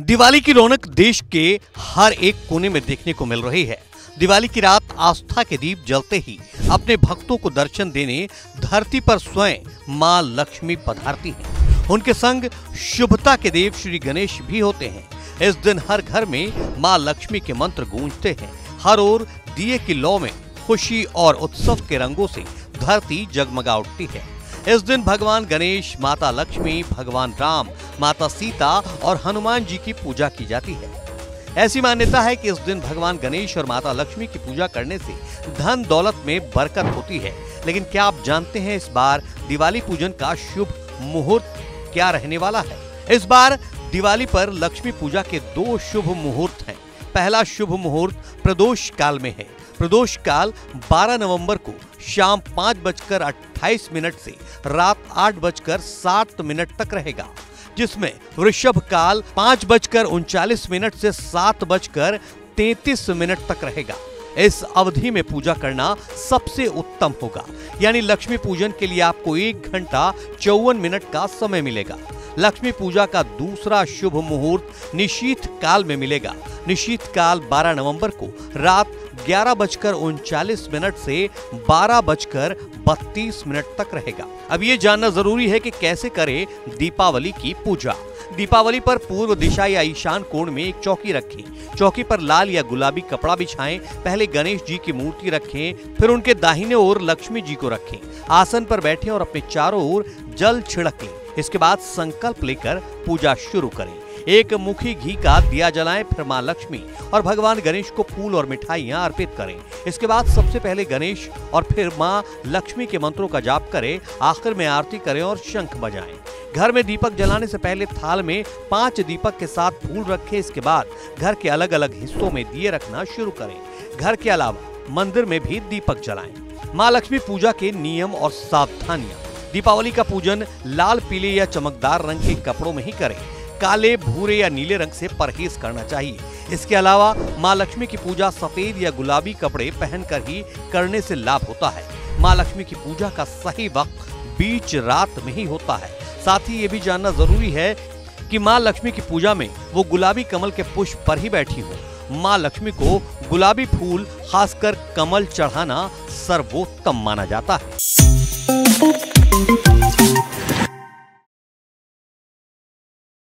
दिवाली की रौनक देश के हर एक कोने में देखने को मिल रही है। दिवाली की रात आस्था के दीप जलते ही अपने भक्तों को दर्शन देने धरती पर स्वयं मां लक्ष्मी पधारती हैं। उनके संग शुभता के देव श्री गणेश भी होते हैं। इस दिन हर घर में मां लक्ष्मी के मंत्र गूंजते हैं। हर ओर दिए की लौ में खुशी और उत्सव के रंगों से धरती जगमगा उठती है। इस दिन भगवान गणेश, माता लक्ष्मी, भगवान राम, माता सीता और हनुमान जी की पूजा की जाती है। ऐसी मान्यता है कि इस दिन भगवान गणेश और माता लक्ष्मी की पूजा करने से धन दौलत में बरकत होती है। लेकिन क्या आप जानते हैं इस बार दिवाली पूजन का शुभ मुहूर्त क्या रहने वाला है? इस बार दिवाली पर लक्ष्मी पूजा के दो शुभ मुहूर्त हैं। पहला शुभ मुहूर्त प्रदोष काल में है। प्रदोष काल 12 नवंबर को शाम 5:28 से रात 8:07 तक रहेगा, जिसमें वृषभ काल 5:39 से 7:33 तक रहेगा। इस अवधि में पूजा करना सबसे उत्तम होगा, यानी लक्ष्मी पूजन के लिए आपको 1 घंटा 54 मिनट का समय मिलेगा। लक्ष्मी पूजा का दूसरा शुभ मुहूर्त निशीथ काल में मिलेगा। निशीथ काल 12 नवंबर को रात 11:39 से 12:32 तक रहेगा। अब ये जानना जरूरी है कि कैसे करें दीपावली की पूजा। दीपावली पर पूर्व दिशा या ईशान कोण में एक चौकी रखें। चौकी पर लाल या गुलाबी कपड़ा बिछाएं। पहले गणेश जी की मूर्ति रखें, फिर उनके दाहिने ओर लक्ष्मी जी को रखें। आसन पर बैठें और अपने चारों ओर जल छिड़कें। इसके बाद संकल्प लेकर पूजा शुरू करें। एक मुखी घी का दिया जलाएं, फिर मां लक्ष्मी और भगवान गणेश को फूल और मिठाइयां अर्पित करें। इसके बाद सबसे पहले गणेश और फिर मां लक्ष्मी के मंत्रों का जाप करें। आखिर में आरती करें और शंख बजाएं। घर में दीपक जलाने से पहले थाल में 5 दीपक के साथ फूल रखें। इसके बाद घर के अलग अलग हिस्सों में दिए रखना शुरू करें। घर के अलावा मंदिर में भी दीपक जलाएं। मां लक्ष्मी पूजा के नियम और सावधानियां। दीपावली का पूजन लाल, पीले या चमकदार रंग के कपड़ों में ही करें। काले, भूरे या नीले रंग से परहेज करना चाहिए। इसके अलावा मां लक्ष्मी की पूजा सफेद या गुलाबी कपड़े पहनकर ही करने से लाभ होता है। मां लक्ष्मी की पूजा का सही वक्त बीच रात में ही होता है। साथ ही ये भी जानना जरूरी है कि मां लक्ष्मी की पूजा में वो गुलाबी कमल के पुष्प पर ही बैठी हो। मां लक्ष्मी को गुलाबी फूल, खासकर कमल, चढ़ाना सर्वोत्तम माना जाता है।